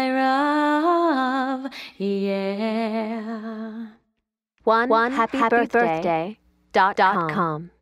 I love, yeah. 1HappyBirthday.com